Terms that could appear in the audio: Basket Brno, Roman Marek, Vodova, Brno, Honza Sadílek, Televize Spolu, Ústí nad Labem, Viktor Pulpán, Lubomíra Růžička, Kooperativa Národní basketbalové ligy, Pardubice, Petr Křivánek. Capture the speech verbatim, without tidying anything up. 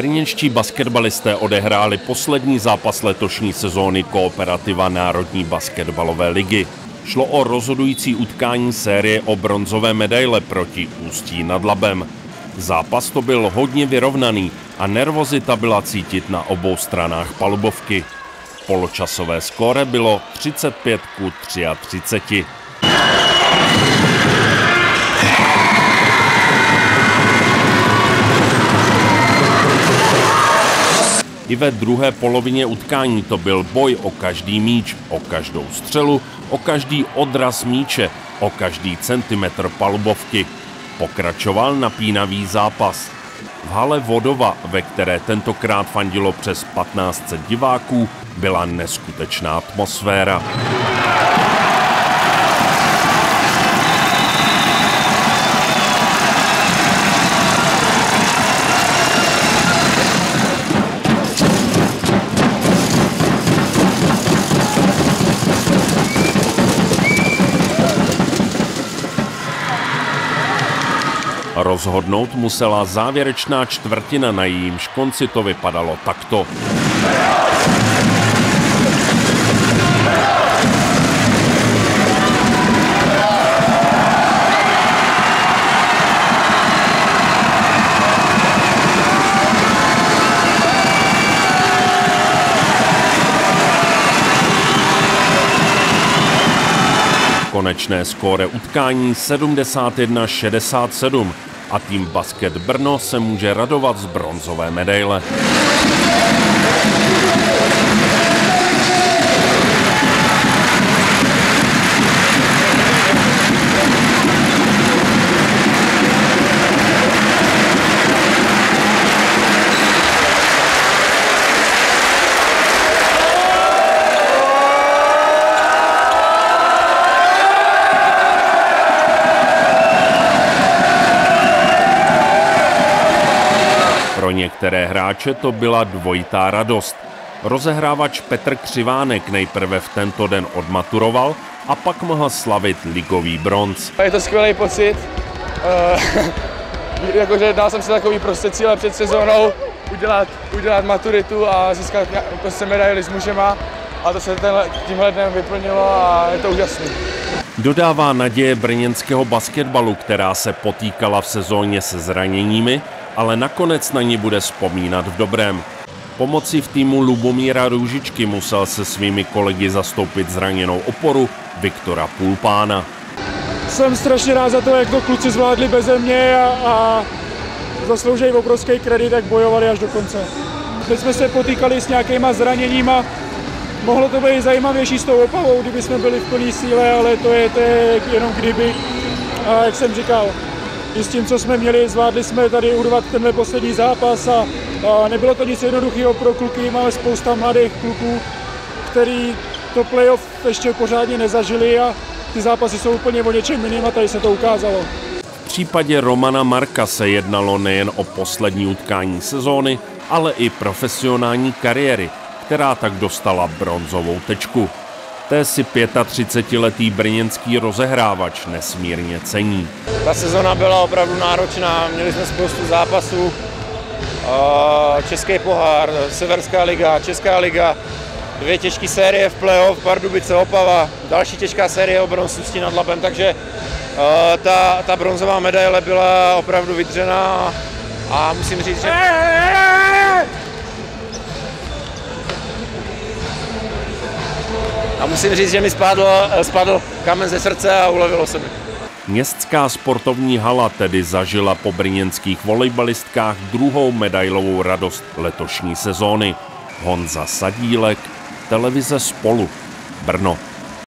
brněnští basketbalisté odehráli poslední zápas letošní sezóny Kooperativa Národní basketbalové ligy. Šlo o rozhodující utkání série o bronzové medaile proti Ústí nad Labem. Zápas to byl hodně vyrovnaný a nervozita byla cítit na obou stranách palubovky. Poločasové skóre bylo třicet pět ku třiceti tři. I ve druhé polovině utkání to byl boj o každý míč, o každou střelu, o každý odraz míče, o každý centimetr palubovky. Pokračoval napínavý zápas. V hale Vodova, ve které tentokrát fandilo přes patnáct set diváků, byla neskutečná atmosféra. Rozhodnout musela závěrečná čtvrtina, na jejímž konci to vypadalo takto. Konečné skóre utkání sedmdesát jedna šedesát sedm a tým Basket Brno se může radovat z bronzové medaile. Pro některé hráče to byla dvojitá radost. Rozehrávač Petr Křivánek nejprve v tento den odmaturoval a pak mohl slavit ligový bronz. Je to skvělý pocit. E, jakože dal jsem si takový prostě cíle před sezónou, udělat, udělat maturitu a získat prostě medaili s mužema. A to se tenhle, tímhle dnem vyplnilo a je to úžasný. Dodává naděje brněnského basketbalu, která se potýkala v sezóně se zraněními, ale nakonec na ní bude vzpomínat v dobrém. Pomocí v týmu Lubomíra Růžičky musel se svými kolegy zastoupit zraněnou oporu Viktora Pulpána. Jsem strašně rád za to, jak to kluci zvládli beze mě a, a zasloužejí obrovský kredit, jak bojovali až do konce. Teď jsme se potýkali s nějakýma zraněníma. Mohlo to být zajímavější s tou opavou, kdyby jsme byli v plné síle, ale to je, to je jenom kdyby, a jak jsem říkal. I s tím, co jsme měli, zvládli jsme tady urvat tenhle poslední zápas a, a nebylo to nic jednoduchého pro kluky. Máme spousta mladých kluků, který to playoff ještě pořádně nezažili a ty zápasy jsou úplně o něčem jiným a tady se to ukázalo. V případě Romana Marka se jednalo nejen o poslední utkání sezóny, ale i profesionální kariéry, která tak dostala bronzovou tečku. Té si třicetipětiletý brněnský rozehrávač nesmírně cení. Ta sezona byla opravdu náročná, měli jsme spoustu zápasů. Český pohár, Severská liga, Česká liga, dvě těžké série v playoff, Pardubice, Opava, další těžká série o bronz Ústí nad Labem, takže ta, ta bronzová medaile byla opravdu vydřená a musím říct, že... A musím říct, že mi spadl, spadl kamen ze srdce a ulevilo se mi. Městská sportovní hala tedy zažila po brněnských volejbalistkách druhou medailovou radost letošní sezóny. Honza Sadílek, Televize Spolu, Brno.